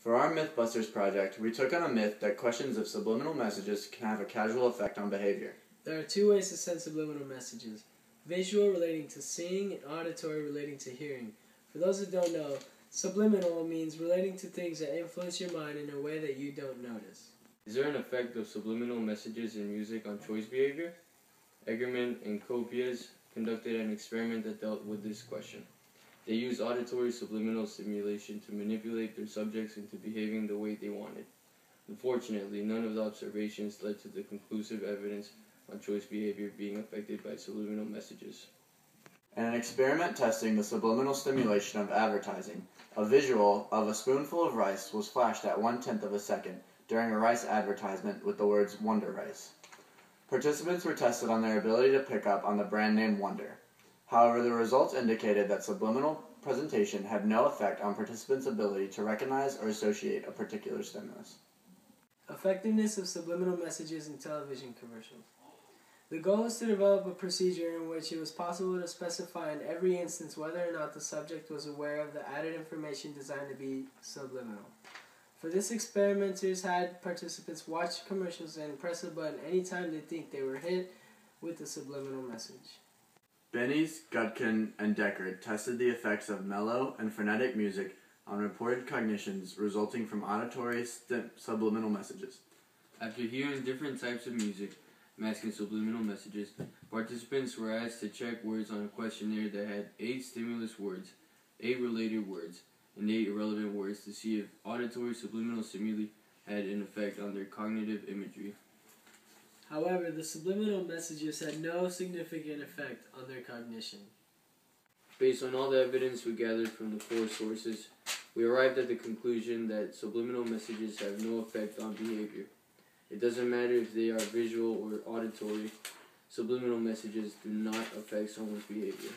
For our Mythbusters project, we took on a myth that questions if subliminal messages can have a causal effect on behavior. There are two ways to send subliminal messages: visual relating to seeing and auditory relating to hearing. For those who don't know, subliminal means relating to things that influence your mind in a way that you don't notice. Is there an effect of subliminal messages in music on choice behavior? Egermann and Kopiez conducted an experiment that dealt with this question. They used auditory subliminal stimulation to manipulate their subjects into behaving the way they wanted. Unfortunately, none of the observations led to the conclusive evidence on choice behavior being affected by subliminal messages. In an experiment testing the subliminal stimulation of advertising, a visual of a spoonful of rice was flashed at 1/10 of a second during a rice advertisement with the words Wonder Rice. Participants were tested on their ability to pick up on the brand name Wonder. However, the results indicated that subliminal presentation had no effect on participants' ability to recognize or associate a particular stimulus. Effectiveness of subliminal messages in television commercials. The goal was to develop a procedure in which it was possible to specify in every instance whether or not the subject was aware of the added information designed to be subliminal. For this, experimenters had participants watch commercials and press a button anytime they think they were hit with a subliminal message. Benes, Gutkin, and Decker tested the effects of mellow and frenetic music on reported cognitions resulting from auditory subliminal messages. After hearing different types of music masking subliminal messages, participants were asked to check words on a questionnaire that had 8 stimulus words, 8 related words, and 8 irrelevant words to see if auditory subliminal stimuli had an effect on their cognitive imagery. However, the subliminal messages had no significant effect on their cognition. Based on all the evidence we gathered from the 4 sources, we arrived at the conclusion that subliminal messages have no effect on behavior. It doesn't matter if they are visual or auditory, subliminal messages do not affect someone's behavior.